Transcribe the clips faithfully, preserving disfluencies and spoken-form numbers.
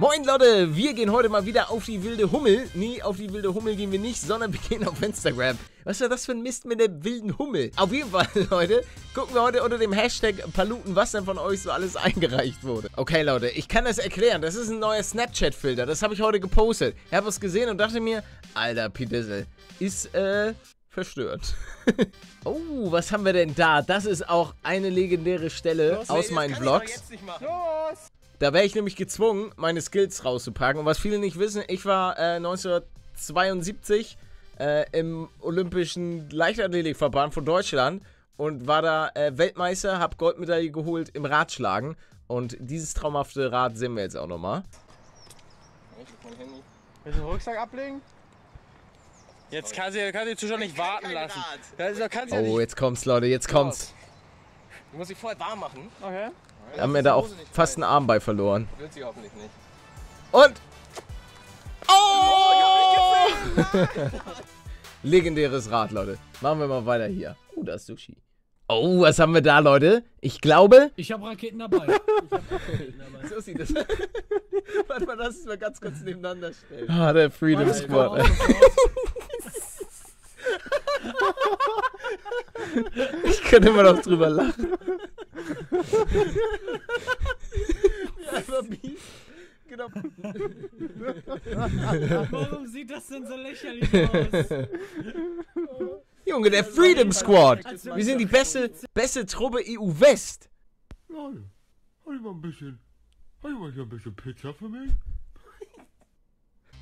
Moin Leute, wir gehen heute mal wieder auf die wilde Hummel. Nee, auf die wilde Hummel gehen wir nicht, sondern wir gehen auf Instagram. Was war das für ein Mist mit der wilden Hummel? Auf jeden Fall, Leute, gucken wir heute unter dem Hashtag Paluten, was denn von euch so alles eingereicht wurde. Okay, Leute, ich kann das erklären. Das ist ein neuer Snapchat-Filter. Das habe ich heute gepostet. Ich habe es gesehen und dachte mir, alter P-Dizzle ist, äh... verstört. Oh, was haben wir denn da? Das ist auch eine legendäre Stelle Los, aus nee, meinen Vlogs. Da wäre ich nämlich gezwungen, meine Skills rauszupacken. Und was viele nicht wissen, ich war äh, neunzehnhundertzweiundsiebzig äh, im Olympischen Leichtathletikverband von Deutschland und war da äh, Weltmeister, habe Goldmedaille geholt im Radschlagen. Und dieses traumhafte Rad sehen wir jetzt auch nochmal. Willst du den Rucksack ablegen? Jetzt kann sie, kann sie Zuschauer nicht warten lassen. Also, kann's ja oh, nicht. Jetzt kommt's, Leute, jetzt kommt's. Du musst dich vorher warm machen. Okay. Wir haben ja da auch fast einen Arm bei verloren. Wird sie hoffentlich nicht. Und! Oh! Oh ich hab nicht legendäres Rad, Leute. Machen wir mal weiter hier. Oh, da ist Sushi. Oh, was haben wir da, Leute? Ich glaube... Ich habe Raketen dabei. Ich hab Raketen dabei. So sieht das. Warte mal, lass es mal ganz kurz nebeneinander stellen. Ah, der Freedom Squad. Ich kann immer noch drüber lachen. Ja, genau. Warum sieht das denn so lächerlich aus? Junge, der Freedom Squad. Wir sind die beste, beste Truppe E U West. Nein, hol mal ein bisschen, hol mal ein bisschen Pizza für mich.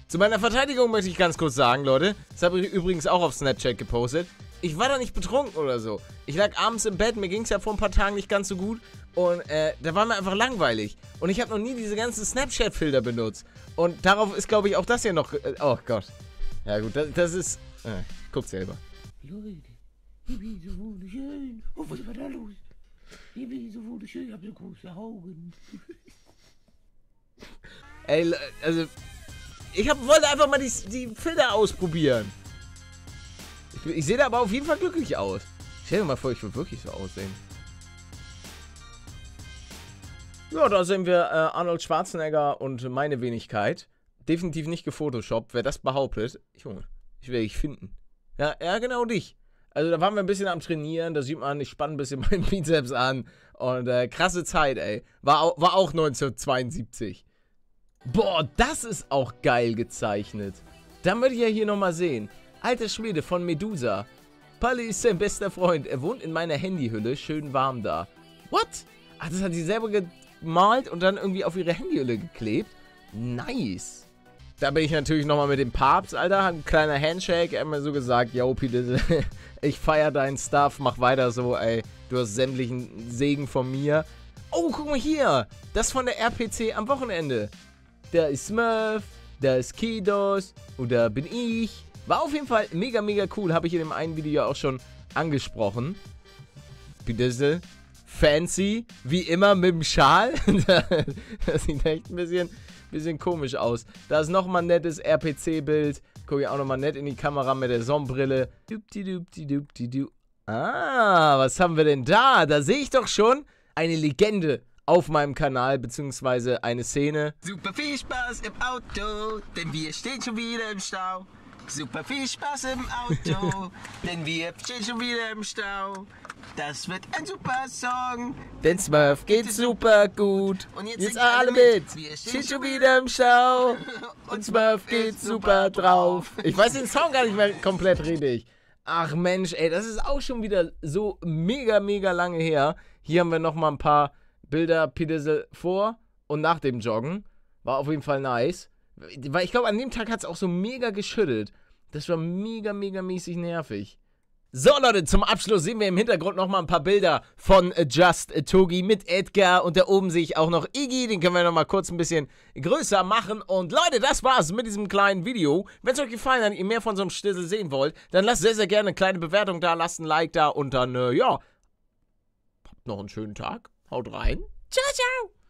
Zu meiner Verteidigung möchte ich ganz kurz sagen, Leute, das habe ich übrigens auch auf Snapchat gepostet, ich war da nicht betrunken oder so. Ich lag abends im Bett, mir ging es ja vor ein paar Tagen nicht ganz so gut und äh, da war mir einfach langweilig. Und ich habe noch nie diese ganzen Snapchat-Filter benutzt. Und darauf ist, glaube ich, auch das hier noch... Äh, oh Gott. Ja gut, das, das ist... Äh, guckt selber. Leute, ich bin so wunderschön. Oh, was war da los? Ich bin so wunderschön, ich habe so große Augen. Ey, also... Ich hab, wollte einfach mal die, die Filter ausprobieren. Ich, ich sehe da aber auf jeden Fall glücklich aus. Stell dir mal vor, ich würde wirklich so aussehen. Ja, da sehen wir äh, Arnold Schwarzenegger und meine Wenigkeit. Definitiv nicht gefotoshoppt. Wer das behauptet, Junge, ich werde dich finden. Ja, ja, genau dich. Also da waren wir ein bisschen am Trainieren. Da sieht man, ich spanne ein bisschen meinen Bizeps an. Und äh, krasse Zeit, ey. War, war auch neunzehnhundertzweiundsiebzig. Boah, das ist auch geil gezeichnet. Da möchte ich ja hier nochmal sehen. Alter Schwede von Medusa. Palle ist sein bester Freund. Er wohnt in meiner Handyhülle. Schön warm da. What? Ach, das hat sie selber gemalt und dann irgendwie auf ihre Handyhülle geklebt. Nice. Da bin ich natürlich nochmal mit dem Papst, Alter. Ein kleiner Handshake. Er hat mir so gesagt, yo, Pete, ich feiere deinen Stuff. Mach weiter so, ey. Du hast sämtlichen Segen von mir. Oh, guck mal hier. Das von der R P C am Wochenende. Da ist Smurf, da ist Kidos und da bin ich. War auf jeden Fall mega, mega cool. Habe ich in dem einen Video auch schon angesprochen. P-Dizzle, fancy, wie immer mit dem Schal. Das sieht echt ein bisschen, bisschen komisch aus. Da ist nochmal ein nettes R P C-Bild. Gucke ich auch nochmal nett in die Kamera mit der Sonnenbrille. Ah, was haben wir denn da? Da sehe ich doch schon eine Legende auf meinem Kanal, beziehungsweise eine Szene. Super viel Spaß im Auto, denn wir stehen schon wieder im Stau. Super viel Spaß im Auto, denn wir stehen schon wieder im Stau. Das wird ein super Song, denn Smurf geht super gut. Und jetzt, jetzt alle mit, mit. Wir stehen schon wieder im Stau. Und Smurf geht super drauf. Ich weiß den Song gar nicht mehr komplett richtig. Ach Mensch, ey, das ist auch schon wieder so mega, mega lange her. Hier haben wir nochmal ein paar Bilder P-Dizzle vor und nach dem Joggen. War auf jeden Fall nice. Weil ich glaube, an dem Tag hat es auch so mega geschüttelt. Das war mega, mega mäßig nervig. So, Leute, zum Abschluss sehen wir im Hintergrund nochmal ein paar Bilder von Just Togi mit Edgar. Und da oben sehe ich auch noch Iggy. Den können wir nochmal kurz ein bisschen größer machen. Und Leute, das war's mit diesem kleinen Video. Wenn es euch gefallen hat und ihr mehr von so einem Stissel sehen wollt, dann lasst sehr, sehr gerne eine kleine Bewertung da, lasst ein Like da und dann, äh, ja, habt noch einen schönen Tag. Haut rein. Ciao, ciao.